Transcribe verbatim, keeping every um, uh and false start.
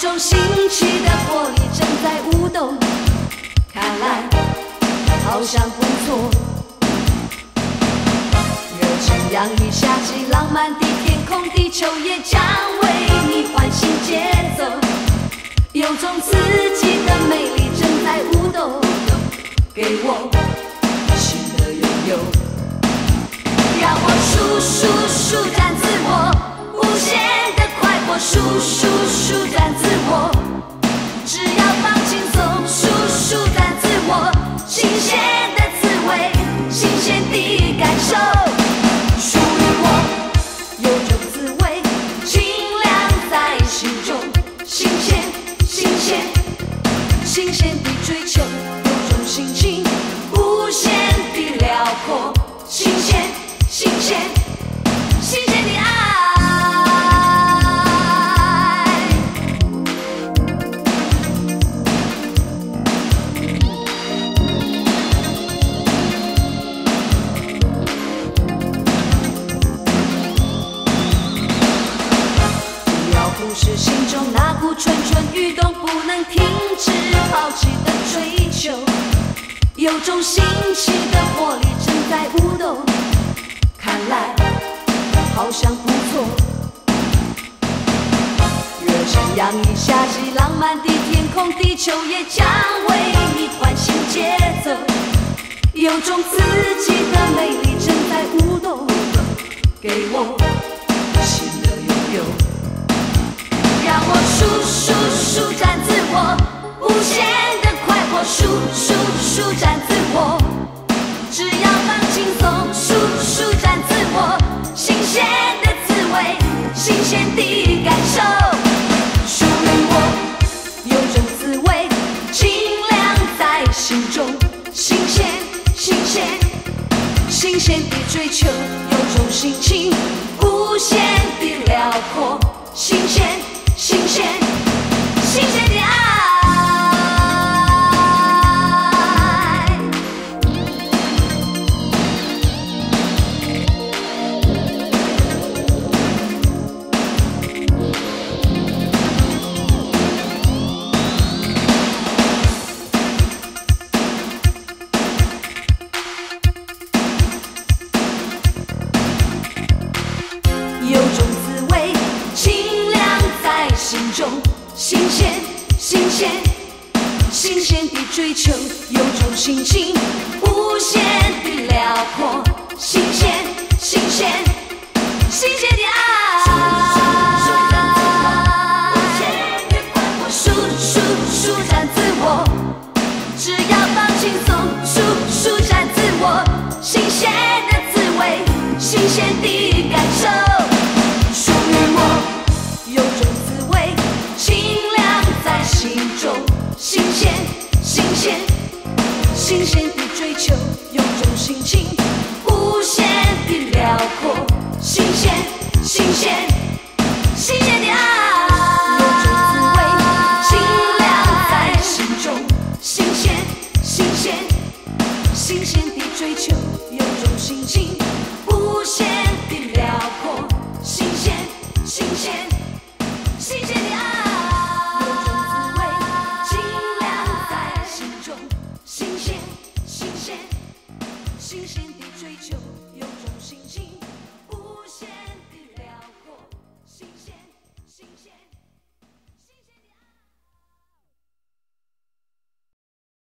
种新奇的活力正在舞动，看来好像不错。热情洋溢下起浪漫的天空，地球也将为你换新节奏，有种刺激的魅力正在舞动，给我新的拥有，让我舒舒舒展自我，无限。 我舒舒舒展自我，只要放轻松，舒舒展自我，新鲜的滋味，新鲜的感受，属于我，有种滋味，清凉在心中，新鲜，新鲜，新鲜的追求，有种心情，无限的辽阔，新鲜，新鲜，新鲜的爱。 是心中那股蠢蠢欲动不能停止好奇的追求，有种新奇的活力正在舞动，看来好像不错。热情洋溢下起浪漫的天空，地球也将为你换新节奏，有种刺激的魅力正在舞动，给我新的拥有。 让我舒舒舒展自我，无限的快活，舒舒舒展自我，只要放轻松，舒舒展自我，新鲜的滋味，新鲜的感受，属于我，有种滋味，清凉在心中，新鲜，新鲜，新鲜的追求，有种心情，无限的辽阔，新鲜。 新鲜，新鲜的爱。有种滋味，清。 心中新鲜，新鲜，新鲜的追求，有种心情，无限的辽阔，新鲜，新鲜，新鲜的爱。舒舒舒展自我，只要放轻松，舒舒展自我，新鲜的滋味，新鲜的感受，属于我，有种。 清凉在心中，新鲜，新鲜，新鲜的追求，有种心情，无限的辽阔，新鲜，新鲜，新鲜的爱，有种滋味，清凉在心中，新鲜，新鲜，新鲜的追求，有种心情，无限的辽阔，新鲜，新鲜，新鲜的爱。 新鲜，新鲜，新鲜的追求，有种心情。